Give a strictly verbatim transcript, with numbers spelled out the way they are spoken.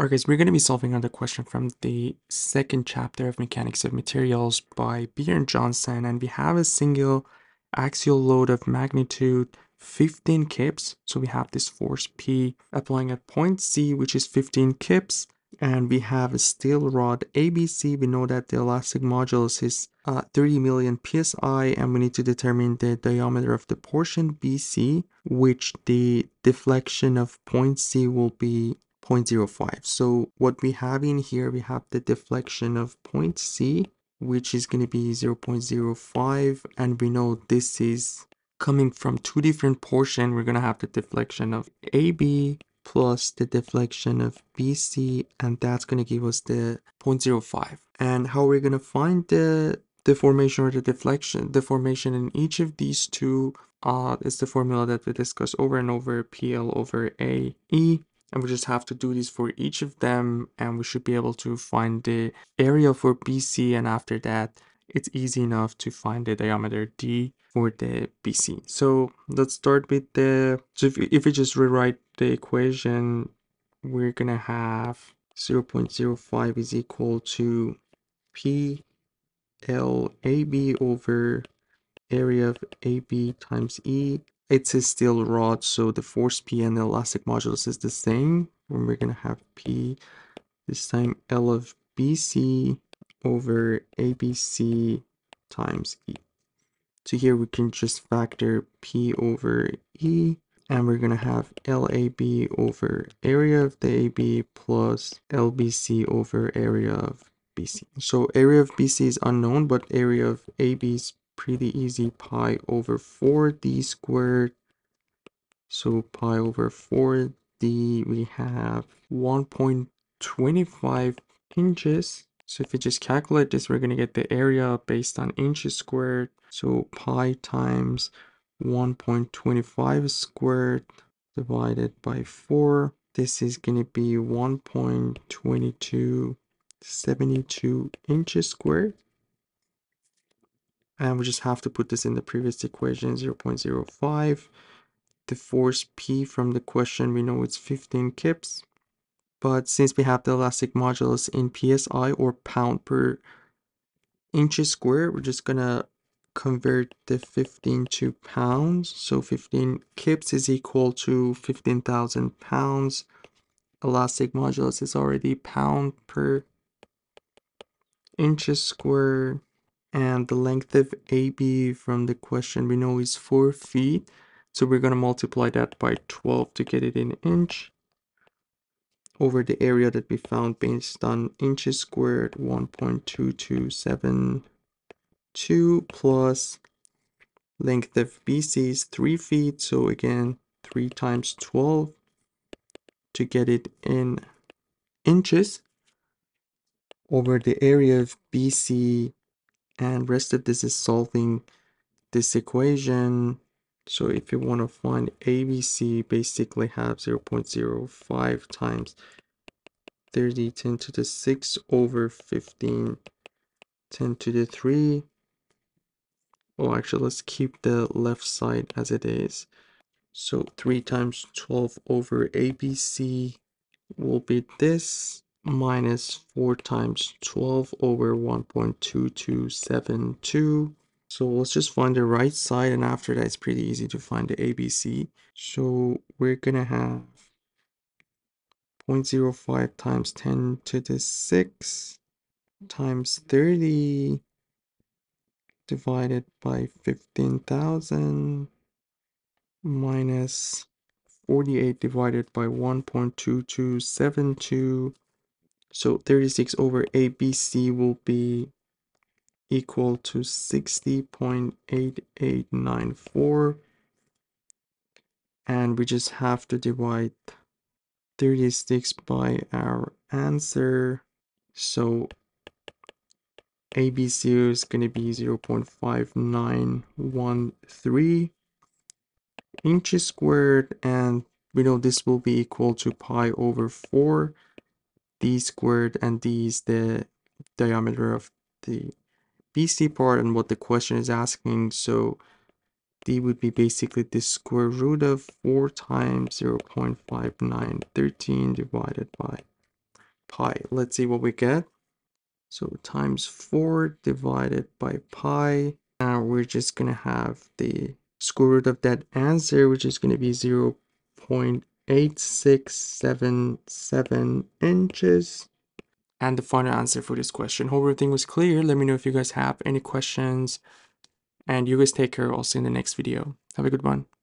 Alright guys, we're going to be solving another question from the second chapter of Mechanics of Materials by Beer and Johnson, and we have a single axial load of magnitude fifteen kips. So we have this force P applying at point C, which is fifteen kips, and we have a steel rod A B C. We know that the elastic modulus is uh, thirty million P S I, and we need to determine the diameter of the portion B C, which the deflection of point C will be zero point zero five. So what we have in here, we have the deflection of point C, which is going to be zero point zero five, and we know this is coming from two different portions. We're going to have the deflection of A B plus the deflection of B C, and that's going to give us the zero point zero five. And how we're going to find the deformation or the deflection deformation in each of these two uh is the formula that we discussed over and over, P L over A E. And we just have to do this for each of them, and we should be able to find the area for B C, and after that it's easy enough to find the diameter D for the B C. So let's start with the, so if, if we just rewrite the equation, we're gonna have zero point zero five is equal to P L A B over area of A B times E. It's a steel rod, so the force P and the elastic modulus is the same. And we're going to have P, this time L of B C over A B C times E. So here we can just factor P over E, and we're going to have L A B over area of the A B plus L B C over area of B C. So area of B C is unknown, but area of A B is pretty easy, pi over four D squared. So pi over four D, we have one point two five inches. So if we just calculate this, we're going to get the area based on inches squared. So pi times one point two five squared divided by four. This is going to be one point two two seven two inches squared. And we just have to put this in the previous equation, zero point zero five. The force P from the question, we know it's fifteen kips. But since we have the elastic modulus in P S I or pound per inches squared, we're just going to convert the fifteen to pounds. So fifteen kips is equal to fifteen thousand pounds. Elastic modulus is already pound per inches squared. And the length of A B from the question we know is four feet. So we're going to multiply that by twelve to get it in inch. Over the area that we found based on inches squared, one point two two seven two plus length of B C is three feet. So again, three times twelve to get it in inches. Over the area of B C. And rest of this is solving this equation. So if you want to find A B C, basically have zero point zero five times thirty ten to the six over fifteen ten to the three. Oh, actually, let's keep the left side as it is. So three times twelve over A B C will be this, minus four times twelve over one point two two seven two. So let's just find the right side, and after that it's pretty easy to find the A B C. So we're gonna have zero point zero five times ten to the six times thirty divided by fifteen thousand minus forty-eight divided by one point two two seven two. So thirty-six over A B C will be equal to sixty point eight eight nine four. And we just have to divide thirty-six by our answer. So A B C is going to be zero point five nine one three inches squared. And we know this will be equal to pi over four. D squared, and D is the diameter of the B C part and what the question is asking. So D would be basically the square root of four times zero point five nine one three divided by pi. Let's see what we get. So times four divided by pi. Now we're just going to have the square root of that answer, which is going to be zero point eight six seven seven inches. And the final answer for this question. Hope everything was clear. Let me know if you guys have any questions. And you guys take care. I'll see you in the next video. Have a good one.